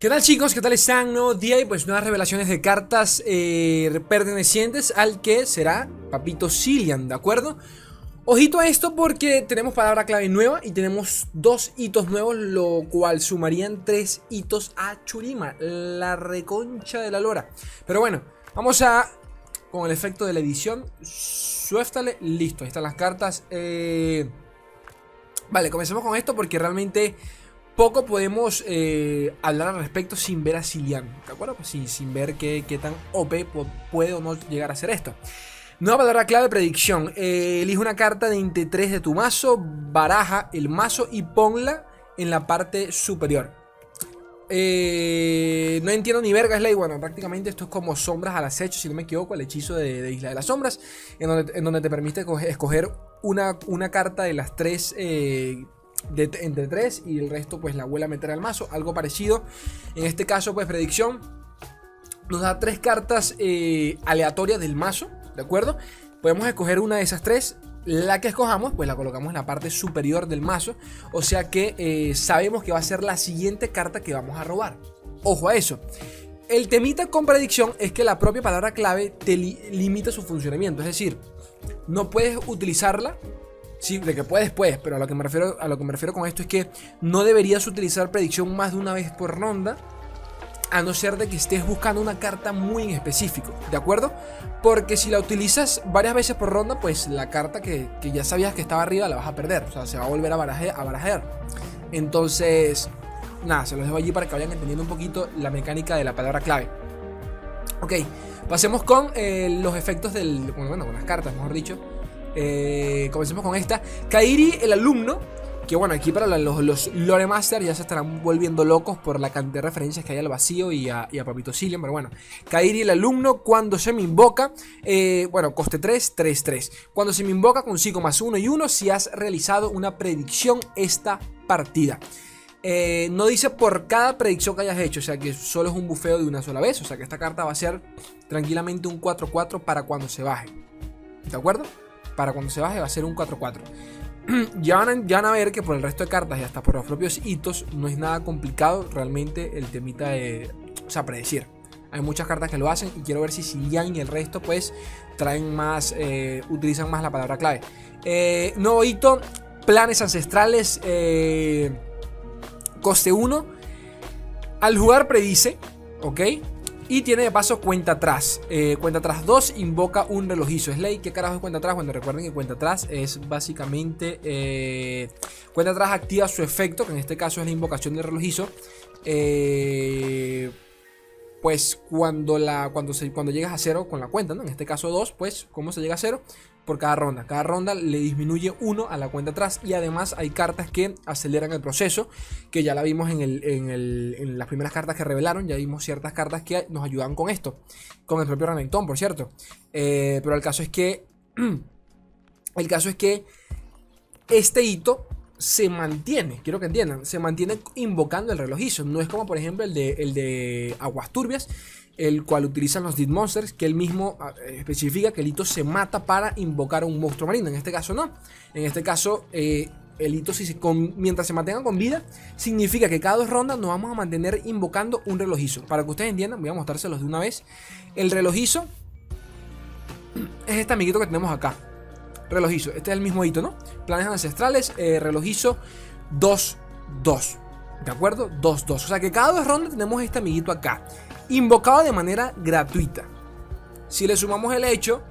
¿Qué tal, chicos? ¿Qué tal están? Nuevo día y pues nuevas revelaciones de cartas pertenecientes al que será Papito Zilean, ¿de acuerdo? Ojito a esto porque tenemos palabra clave nueva y tenemos dos hitos nuevos, lo cual sumarían tres hitos a Shurima, la reconcha de la lora. Pero bueno, vamos a, con el efecto de la edición, suéltale, listo, ahí están las cartas. Vale, comencemos con esto porque realmente poco podemos hablar al respecto sin ver a Zilean, ¿de acuerdo? Pues sí, sin ver qué tan OP puede o no llegar a ser esto. Nueva palabra clave, predicción. Elige una carta de entre 3 de tu mazo, baraja el mazo y ponla en la parte superior. No entiendo ni verga, Sley. Bueno, prácticamente esto es como sombras al acecho, si no me equivoco, el hechizo de Isla de las Sombras, en donde te permite escoger una carta de las 3... entre 3 y el resto pues la abuela meterá al mazo, algo parecido. En este caso pues predicción nos da 3 cartas aleatorias del mazo, ¿de acuerdo? Podemos escoger una de esas 3, la que escojamos pues la colocamos en la parte superior del mazo, o sea que sabemos que va a ser la siguiente carta que vamos a robar. Ojo a eso. El temita con predicción es que la propia palabra clave te limita su funcionamiento, es decir, no puedes utilizarla. Sí, de que puedes, pero a lo que me refiero con esto es que no deberías utilizar predicción más de una vez por ronda, a no ser de que estés buscando una carta muy en específico, ¿de acuerdo? Porque si la utilizas varias veces por ronda, pues la carta que ya sabías que estaba arriba la vas a perder, o sea, se va a volver a barajear. Entonces, nada, se los dejo allí para que vayan entendiendo un poquito la mecánica de la palabra clave. Ok, pasemos con los efectos del... Bueno, con las cartas, mejor dicho. Comencemos con esta Kairi el alumno, que bueno, aquí para los lore master ya se estarán volviendo locos por la cantidad de referencias que hay al vacío y a Papito Zilean, pero bueno, Kairi el alumno, cuando se me invoca, bueno, coste 3, 3, 3, cuando se me invoca consigo más 1 y 1 si has realizado una predicción esta partida. No dice por cada predicción que hayas hecho, o sea que solo es un bufeo de una sola vez, o sea que esta carta va a ser tranquilamente un 4-4 para cuando se baje, ¿de acuerdo? Para cuando se baje va a ser un 4-4. Ya van a ver que por el resto de cartas y hasta por los propios hitos no es nada complicado realmente el temita de, o sea, predecir. Hay muchas cartas que lo hacen y quiero ver si Zilean y el resto pues traen más, utilizan más la palabra clave. Nuevo hito, planes ancestrales, coste 1. Al jugar predice, ¿ok? Y tiene de paso cuenta atrás. Cuenta atrás 2 invoca un relojizo. Sley, ¿qué carajo es cuenta atrás? Bueno, recuerden que cuenta atrás es básicamente... cuenta atrás activa su efecto, que en este caso es la invocación del relojizo. Pues cuando llegas a 0 con la cuenta, ¿no? En este caso 2, pues, ¿cómo se llega a 0? Por cada ronda. Cada ronda le disminuye 1 a la cuenta atrás. Y además hay cartas que aceleran el proceso, que ya la vimos en las primeras cartas que revelaron. Ya vimos ciertas cartas que nos ayudan con esto, con el propio Ranentón, por cierto. Pero el caso es que este hito se mantiene, quiero que entiendan, se mantiene invocando el relojizo. No es como por ejemplo el de Aguas Turbias, el cual utilizan los Dead Monsters, que él mismo especifica que el hito se mata para invocar a un monstruo marino. En este caso no. En este caso el hito, mientras se mantengan con vida, significa que cada 2 rondas nos vamos a mantener invocando un relojizo. Para que ustedes entiendan, voy a mostrárselos de una vez. El relojizo es este amiguito que tenemos acá. Relojizo, este es el mismo hito, ¿no? Planes ancestrales, relojizo 2-2, ¿de acuerdo? 2-2, o sea que cada 2 rondas tenemos este amiguito acá, invocado de manera gratuita. Si le sumamos el hecho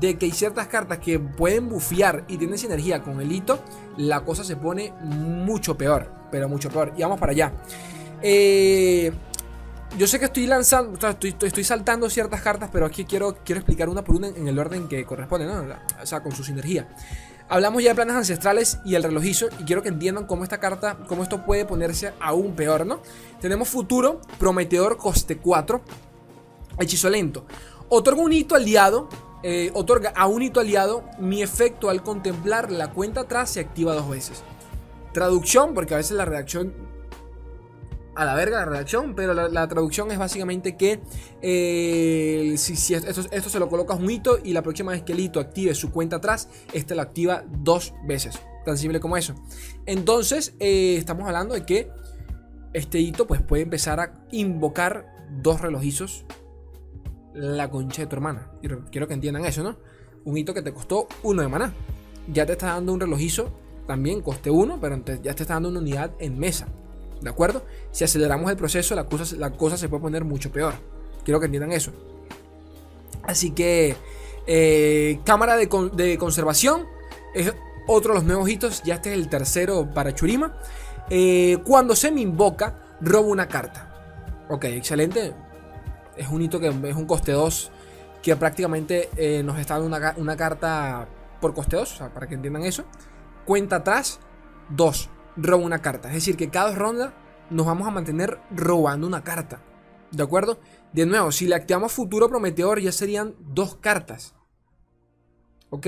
de que hay ciertas cartas que pueden bufear y tienen sinergia con el hito, la cosa se pone mucho peor, pero mucho peor, y vamos para allá. Yo sé que estoy saltando ciertas cartas, pero aquí quiero explicar una por una en el orden que corresponde, ¿no? O sea, con su sinergia. Hablamos ya de planes ancestrales y el relojizo, y quiero que entiendan cómo esta carta, cómo esto puede ponerse aún peor, ¿no? Tenemos futuro prometedor, coste 4, hechizo lento. Otorga un hito aliado, otorga a un hito aliado mi efecto al contemplar la cuenta atrás, se activa 2 veces. Traducción, porque a veces la redacción... A la verga la redacción, pero la traducción es básicamente que si esto se lo colocas un hito y la próxima vez que el hito active su cuenta atrás, este lo activa 2 veces. Tan simple como eso. Entonces, estamos hablando de que este hito, pues puede empezar a invocar dos relojizos, la concha de tu hermana. Y quiero que entiendan eso, ¿no? Un hito que te costó 1 de maná. Ya te está dando un relojizo, también coste 1, pero ya te está dando una unidad en mesa. ¿De acuerdo? Si aceleramos el proceso, la cosa se puede poner mucho peor. Quiero que entiendan eso. Así que Cámara de conservación es otro de los nuevos hitos. Ya este es el tercero para Shurima. Cuando se me invoca, robo una carta. Ok, excelente. Es un hito que es un coste 2, que prácticamente nos está dando una carta por coste 2, o sea, para que entiendan eso. Cuenta atrás, 2, robo una carta. Es decir, que cada ronda nos vamos a mantener robando una carta. ¿De acuerdo? De nuevo, si le activamos Futuro Prometedor, ya serían 2 cartas. ¿Ok?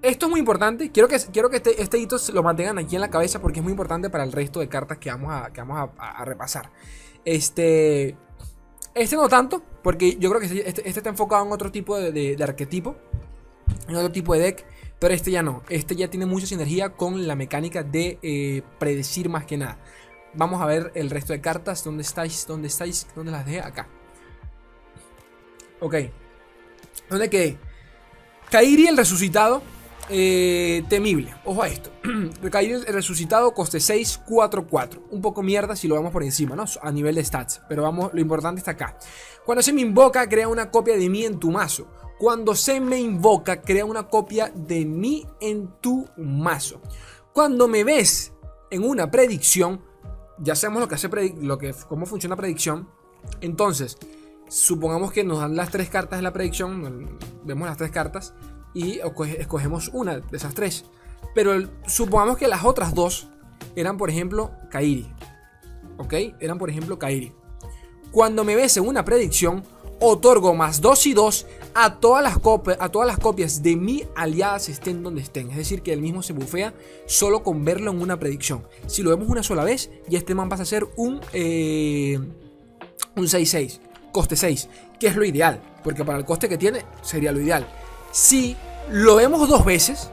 Esto es muy importante. Quiero que este hito lo mantengan aquí en la cabeza, porque es muy importante para el resto de cartas que vamos a repasar. Este no tanto, porque yo creo que este está enfocado en otro tipo de arquetipo, en otro tipo de deck, pero este ya no. Este ya tiene mucha sinergia con la mecánica de predecir más que nada. Vamos a ver el resto de cartas. ¿Dónde estáis? ¿Dónde las dejé? Acá. Ok. ¿Dónde quedé? Kairi el resucitado. Temible, ojo a esto. Kairi el resucitado, coste 6, 4, 4. Un poco mierda si lo vamos por encima, ¿no? A nivel de stats, pero vamos, lo importante está acá. Cuando se me invoca, crea una copia de mí en tu mazo. Cuando se me invoca, crea una copia de mí en tu mazo. Cuando me ves en una predicción, ya sabemos cómo funciona predicción. Entonces, supongamos que nos dan las 3 cartas de la predicción. Vemos las 3 cartas y escogemos una de esas 3. Pero supongamos que las otras 2 eran, por ejemplo, Kairi. ¿Ok? Eran, por ejemplo, Kairi. Cuando me ves en una predicción, otorgo más 2 y 2 a todas las copias de mi aliadas, estén donde estén. Es decir, que el mismo se bufea solo con verlo en una predicción. Si lo vemos una sola vez, y este man pasa a ser un 6-6. Coste 6, que es lo ideal, porque para el coste que tiene sería lo ideal. Si lo vemos 2 veces,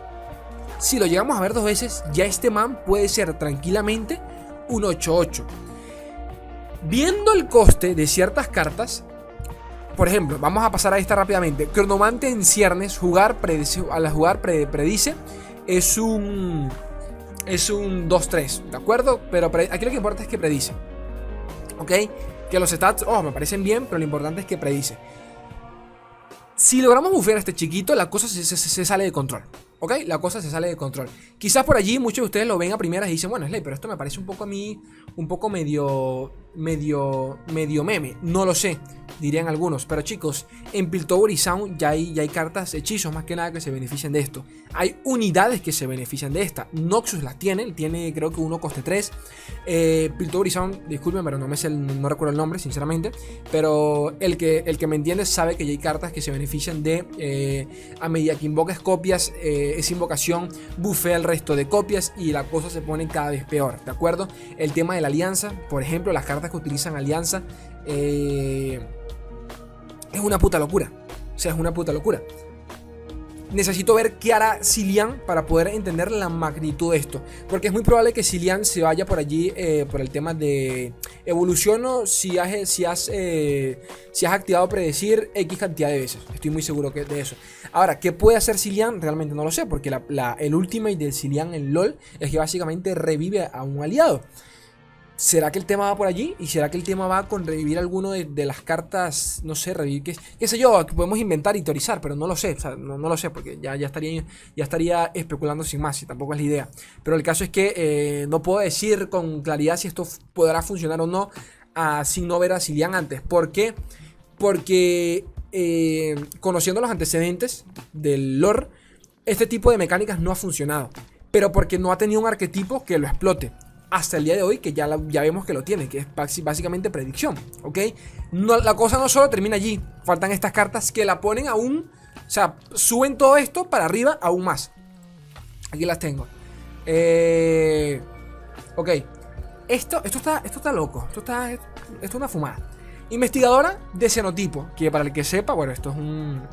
si lo llegamos a ver 2 veces, ya este man puede ser tranquilamente un 8-8. Viendo el coste de ciertas cartas, por ejemplo, vamos a pasar a esta rápidamente. Cronomante en Ciernes, predice, es un 2-3, ¿de acuerdo? Pero aquí lo que importa es que predice. ¿Ok? Que los stats, me parecen bien, pero lo importante es que predice. Si logramos bufear a este chiquito, la cosa se sale de control. ¿Ok? La cosa se sale de control. Quizás por allí muchos de ustedes lo ven a primeras y dicen, bueno, Sley, pero esto me parece un poco a mí, un poco medio meme. No lo sé, dirían algunos. Pero chicos, en Piltover y Zaun ya hay cartas, hechizos más que nada, que se benefician de esto. Hay unidades que se benefician de esta. Noxus las tiene creo que uno coste 3. Piltover y Zaun, disculpen, pero no recuerdo el nombre, sinceramente. Pero el que me entiende sabe que ya hay cartas que se benefician de, a medida que invocas copias, esa invocación bufea el resto de copias y la cosa se pone cada vez peor, ¿de acuerdo? El tema de la alianza, por ejemplo, las cartas que utilizan alianza, es una puta locura. O sea, es una puta locura. Necesito ver qué hará Zilean para poder entender la magnitud de esto, porque es muy probable que Zilean se vaya por allí, por el tema de evoluciono si has activado predecir X cantidad de veces. Estoy muy seguro de eso. Ahora, ¿qué puede hacer Zilean? Realmente no lo sé, porque el ultimate de Zilean en LoL es que básicamente revive a un aliado. ¿Será que el tema va por allí? ¿Y será que el tema va con revivir alguno de las cartas? No sé, revivir, qué sé yo, que podemos inventar y teorizar, pero no lo sé. O sea, no lo sé, porque ya estaría especulando sin más, y tampoco es la idea. Pero el caso es que no puedo decir con claridad si esto podrá funcionar o no, sin no ver a Zilean antes. ¿Por qué? Porque conociendo los antecedentes del lore, este tipo de mecánicas no ha funcionado, pero porque no ha tenido un arquetipo que lo explote hasta el día de hoy, que ya vemos que lo tiene, que es básicamente predicción, ¿ok? No, la cosa no solo termina allí, faltan estas cartas que la ponen aún, o sea, suben todo esto para arriba aún más. Aquí las tengo. Ok, esto está loco, esto es una fumada. Investigadora de cenotipo, que para el que sepa, bueno, esto es un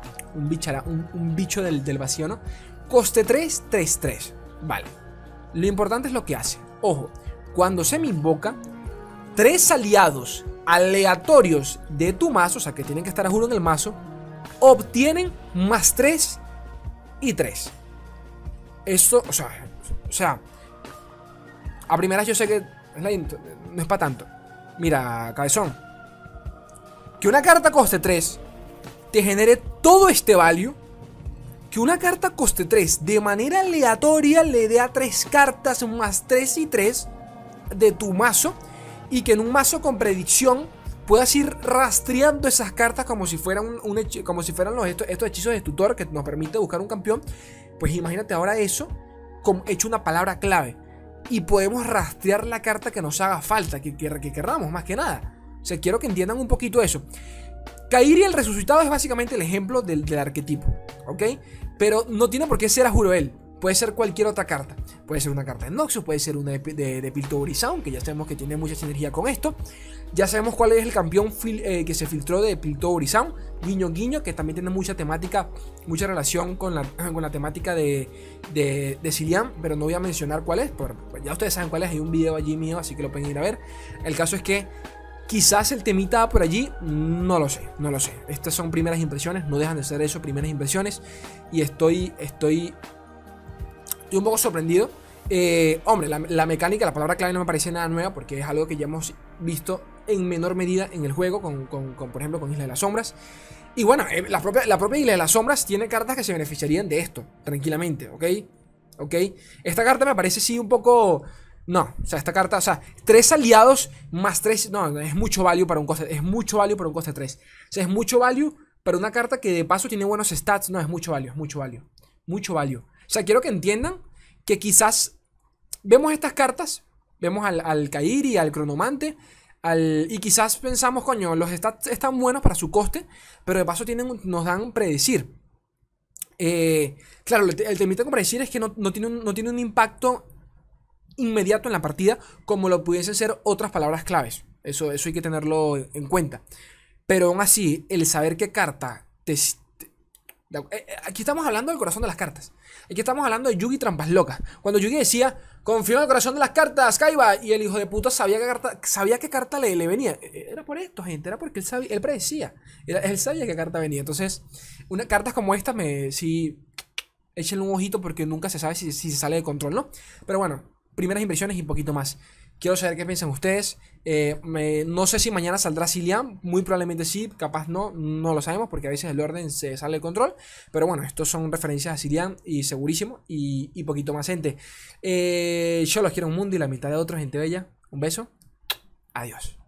bicho del vacío, ¿no? Coste 3, 3, 3, vale. Lo importante es lo que hace. Ojo, cuando se me invoca, 3 aliados aleatorios de tu mazo, o sea que tienen que estar a juro en el mazo, obtienen más 3 y 3. Eso, o sea, a primeras yo sé que no es para tanto. Mira, cabezón, que una carta coste 3 te genere todo este value, que una carta coste 3 de manera aleatoria le dé a 3 cartas más 3 y 3 de tu mazo, y que en un mazo con predicción puedas ir rastreando esas cartas como si fueran, como si fueran estos hechizos de tutor que nos permite buscar un campeón. Pues imagínate ahora eso como hecho una palabra clave, y podemos rastrear la carta que nos haga falta, que querramos más que nada. O sea, quiero que entiendan un poquito eso. Kairi el resucitado es básicamente el ejemplo del arquetipo, ¿ok? Pero no tiene por qué ser a juro él. Puede ser cualquier otra carta. Puede ser una carta de Noxus, puede ser una de Piltover y Zaun, que ya sabemos que tiene mucha sinergia con esto. Ya sabemos cuál es el campeón que se filtró de Piltover y Zaun, guiño guiño, que también tiene mucha temática, mucha relación con la temática de Zilean, pero no voy a mencionar cuál es, pues ya ustedes saben cuál es, hay un video allí mío, así que lo pueden ir a ver. El caso es que quizás el temita por allí, no lo sé. Estas son primeras impresiones, no dejan de ser eso, primeras impresiones, y estoy un poco sorprendido. Hombre, la mecánica, la palabra clave no me parece nada nueva, porque es algo que ya hemos visto en menor medida en el juego, por ejemplo, con Isla de las Sombras. Y bueno, la propia Isla de las Sombras tiene cartas que se beneficiarían de esto, tranquilamente, ¿ok? Esta carta me parece sí un poco... No, o sea, esta carta, o sea, 3 aliados más 3, no, es mucho value para un coste, es mucho value para un coste 3. O sea, es mucho value para una carta que de paso tiene buenos stats, no, es mucho value, es mucho value. Mucho value. O sea, quiero que entiendan que quizás vemos estas cartas, vemos al Kairi, al Cronomante, y quizás pensamos, coño, los stats están buenos para su coste, pero de paso nos dan predecir. Claro, el temita con predecir es que no tiene un impacto inmediato en la partida como lo pudiesen ser otras palabras claves. Eso hay que tenerlo en cuenta. Pero aún así, el saber qué carta Aquí estamos hablando del corazón de las cartas. Aquí estamos hablando de Yugi Trampas Locas. Cuando Yugi decía, confío en el corazón de las cartas, Kaiba, y el hijo de puta sabía qué carta le venía. Era por esto, gente, era porque él predecía. Él sabía qué carta venía. Entonces, cartas como esta, sí, échenle un ojito, porque nunca se sabe si se sale de control, ¿no? Pero bueno, primeras impresiones y un poquito más. Quiero saber qué piensan ustedes. No sé si mañana saldrá Zilean. Muy probablemente sí, capaz no lo sabemos, porque a veces el orden se sale de control. Pero bueno, estos son referencias a Zilean, y segurísimo, y poquito más, gente. Yo los quiero un mundo y la mitad de otros, gente bella. Un beso, adiós.